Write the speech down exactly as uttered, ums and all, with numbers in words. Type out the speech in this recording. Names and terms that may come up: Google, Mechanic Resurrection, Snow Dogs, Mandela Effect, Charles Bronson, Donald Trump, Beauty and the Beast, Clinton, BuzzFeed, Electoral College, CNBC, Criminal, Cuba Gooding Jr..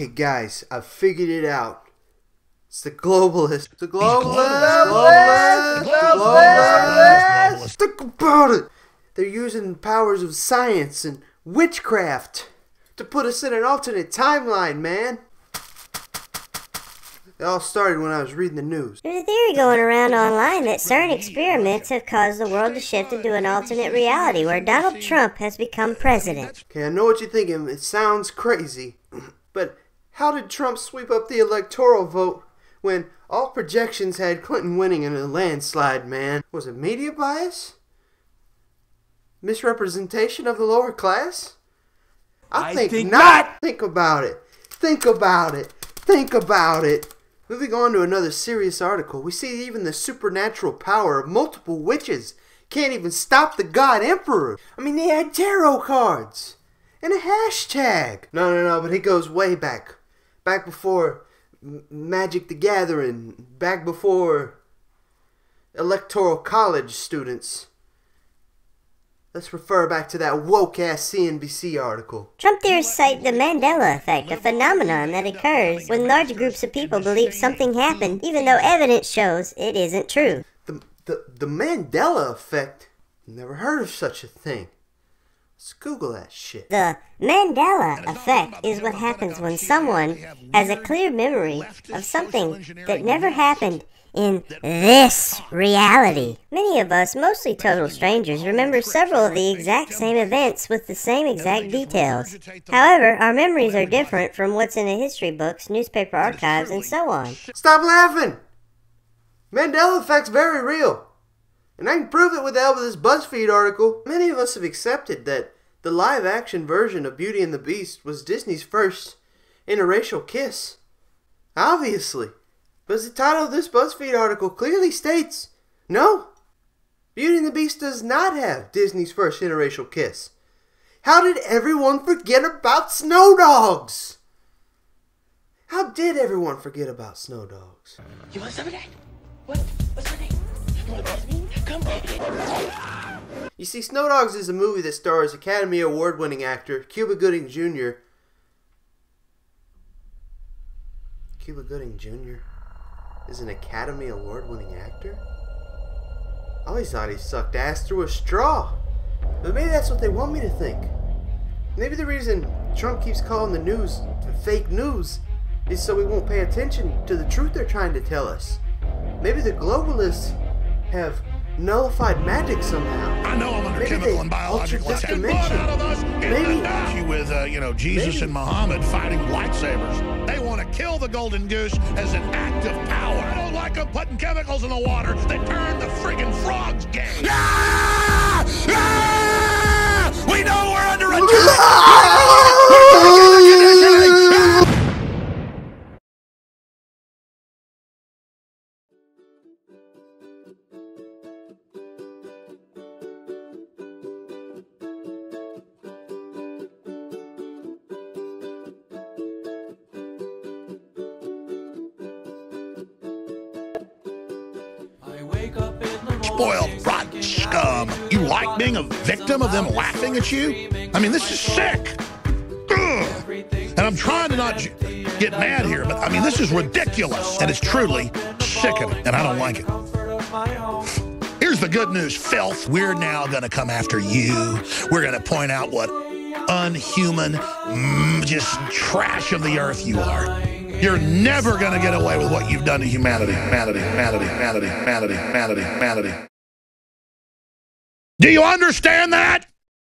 Okay, guys, I've figured it out. It's the globalists. The globalists. The globalists. The globalists. Think about it. They're using powers of science and witchcraft to put us in an alternate timeline, man. It all started when I was reading the news. There's a theory going around online that certain experiments have caused the world to shift into an alternate reality where Donald Trump has become president. Okay, I know what you're thinking. It sounds crazy. But how did Trump sweep up the electoral vote when all projections had Clinton winning in a landslide, man? Was it media bias? Misrepresentation of the lower class? I, I think, think not. not! Think about it. Think about it. Think about it. Moving on to another serious article, we see even the supernatural power of multiple witches can't even stop the God Emperor. I mean, they had tarot cards and a hashtag. No, no, no, but it goes way back. Back before Magic the Gathering, back before Electoral College students. Let's refer back to that woke-ass C N B C article. Trump theorists cite the Mandela Effect, a phenomenon that occurs when large groups of people believe something happened, even though evidence shows it isn't true. The, the, the Mandela Effect? Never heard of such a thing. Let's Google that shit. The Mandela Effect is what happens when someone has a clear memory of something that never happened in this reality. Many of us, mostly total strangers, remember several of the exact same events with the same exact details. However, our memories are different from what's in the history books, newspaper archives, and so on. Stop laughing! Mandela Effect's very real. And I can prove it with the help of this BuzzFeed article. Many of us have accepted that the live-action version of Beauty and the Beast was Disney's first interracial kiss. Obviously. But the title of this BuzzFeed article clearly states, no, Beauty and the Beast does not have Disney's first interracial kiss. How did everyone forget about Snow Dogs? How did everyone forget about Snow Dogs? You want some of that? What? What's her name? You want Disney? Come back. You see, Snow Dogs is a movie that stars Academy Award-winning actor Cuba Gooding Junior Cuba Gooding Junior is an Academy Award-winning actor? I always thought he sucked ass through a straw. But maybe that's what they want me to think. Maybe the reason Trump keeps calling the news fake news is so we won't pay attention to the truth they're trying to tell us. Maybe the globalists have nullified magic somehow. I know I'm under maybe chemical and biological attack. Maybe with uh, you know Jesus maybe. and Muhammad fighting with lightsabers. They want to kill the golden goose as an act of power. I don't like them putting chemicals in the water. They turn the friggin' frogs gay. Ah! Ah! We know we're under attack. Ah! Spoiled, rotten scum. You like being a victim of them laughing at you? I mean, this is sick. Ugh. And I'm trying to not get mad here, but I mean, this is ridiculous. And it's truly sickening, and I don't like it. Here's the good news, filth. We're now going to come after you. We're going to point out what unhuman, mm, just trash of the earth you are. You're never going to get away with what you've done to humanity, humanity, humanity, humanity, humanity, humanity, humanity. Do you understand that?